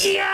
Yeah!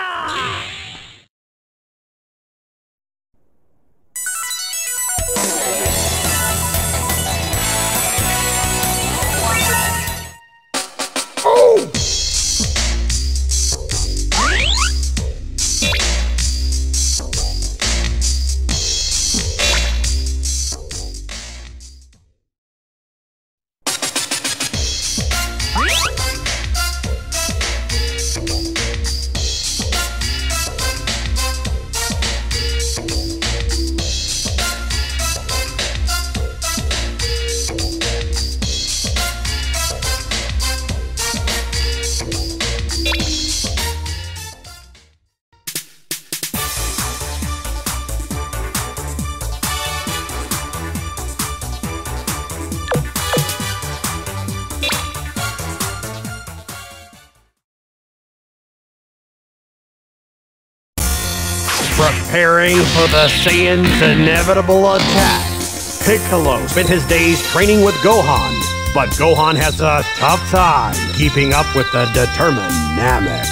Preparing for the Saiyan's inevitable attack. Piccolo spent his days training with Gohan, but Gohan has a tough time keeping up with the determined Namek.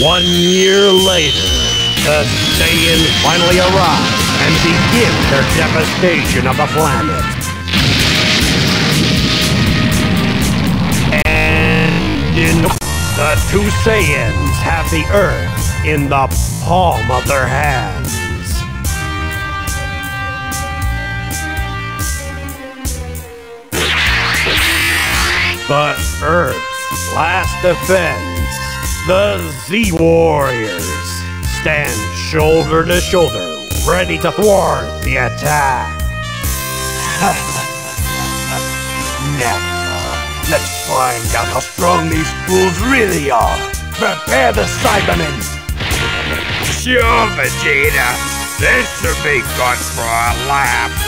1 year later, the Saiyans finally arrive and begin their devastation of the planet. And the two Saiyans have the Earth in the palm of their hands. But Earth's last defense, the Z Warriors, stand shoulder to shoulder, ready to thwart the attack. Now, let's find out how strong these fools really are. Prepare the Cybermen. Sure, Vegeta. This should be good for a laugh.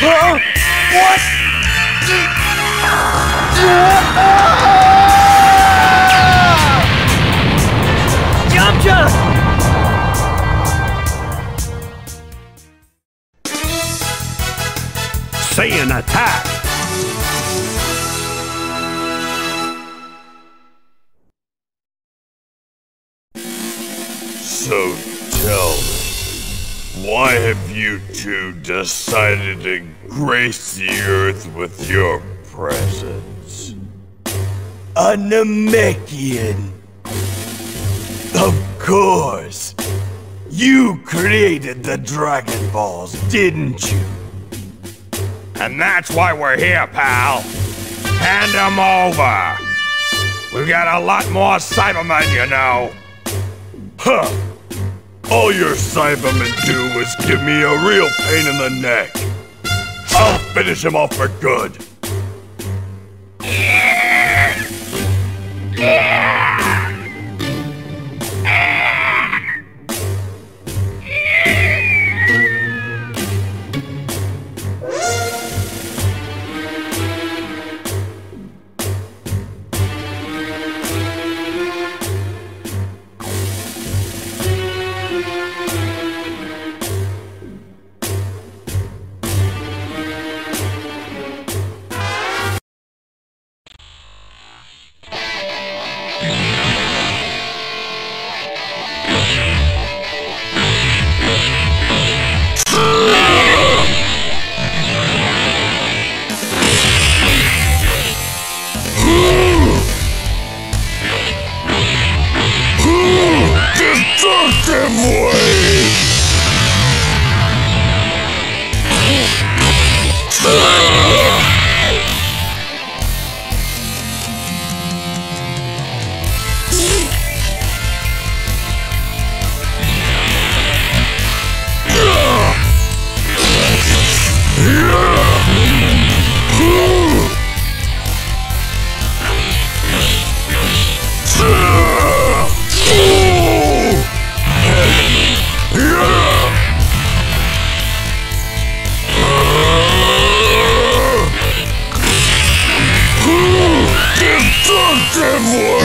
Huh? What? Yamcha! Saiyan attack! So tell me, why have you two decided to grace the Earth with your presence? A Namekian! Of course! You created the Dragon Balls, didn't you? And that's why we're here, pal! Hand them over! We've got a lot more Cybermen, you know! Huh! All your Cybermen do is give me a real pain in the neck. I'll finish him off for good. Destructive way!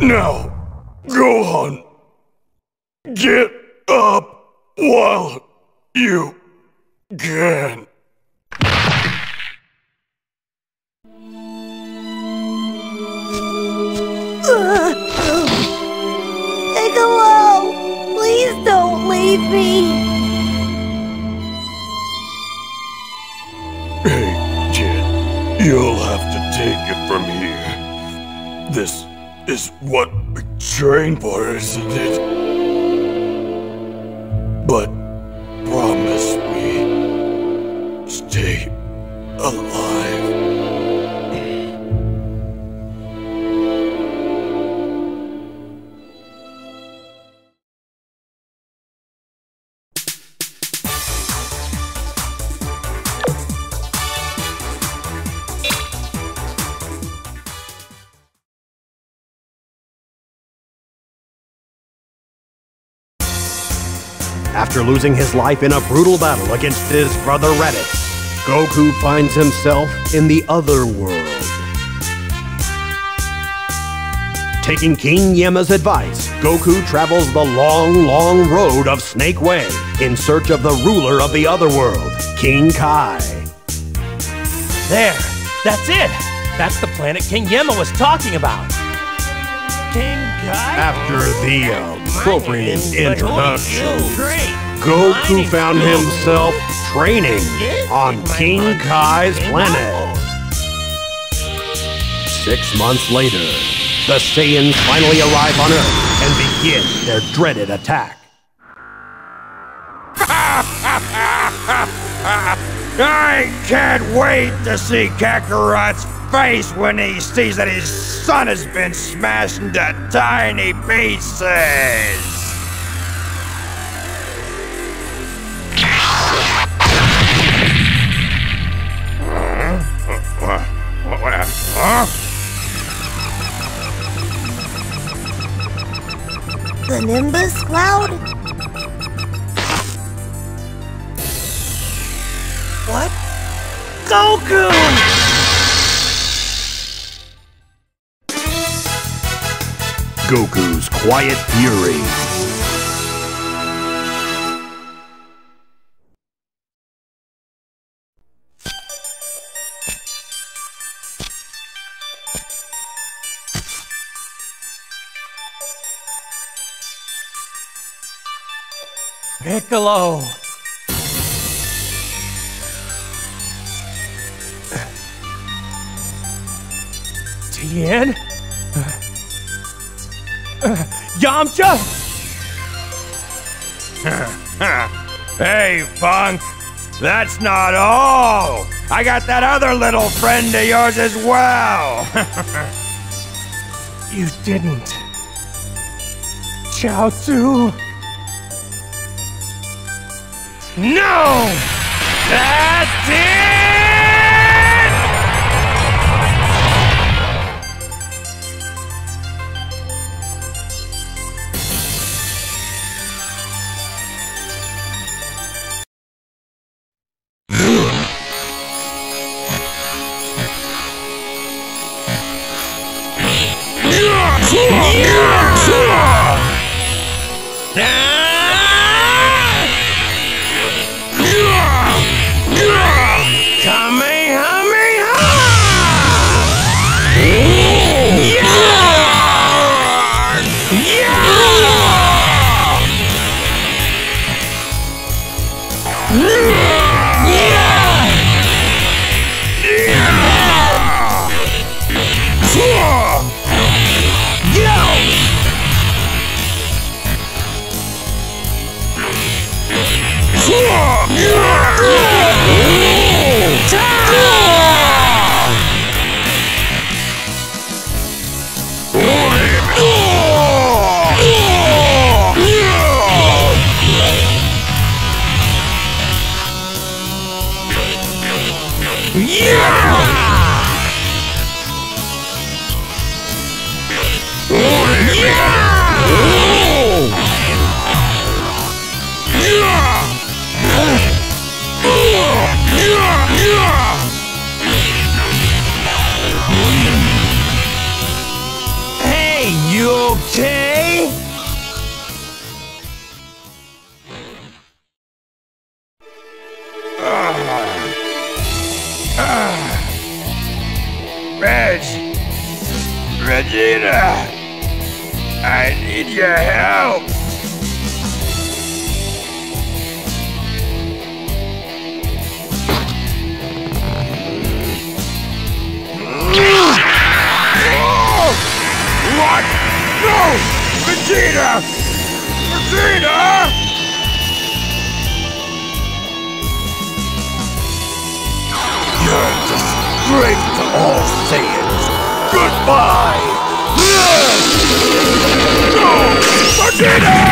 Now, Gohan, get up while you can. Piccolo, please don't leave me. Hey, kid, you'll have to take it from here. This is what we train for, isn't it? But promise me, stay alive. After losing his life in a brutal battle against his brother Raditz, Goku finds himself in the other world. Taking King Yemma's advice, Goku travels the long, long road of Snake Way in search of the ruler of the other world, King Kai. There, that's it! That's the planet King Yemma was talking about! King Kai? After the appropriate introduction, Goku found himself training on King Kai's planet. 6 months later, the Saiyans finally arrive on Earth and begin their dreaded attack. I can't wait to see Kakarot's face when he sees that his son has been smashed into tiny pieces! The Nimbus Cloud? What? Goku! Goku's Quiet Fury. Piccolo! Tien? Yamcha? Hey, punk. That's not all. I got that other little friend of yours as well. You didn't. Chiaotzu? No! That's it! Vegeta, I need your help! What? No! Vegeta! Vegeta! You're a disgrace to all Saiyans! Goodbye! No! Vegeta!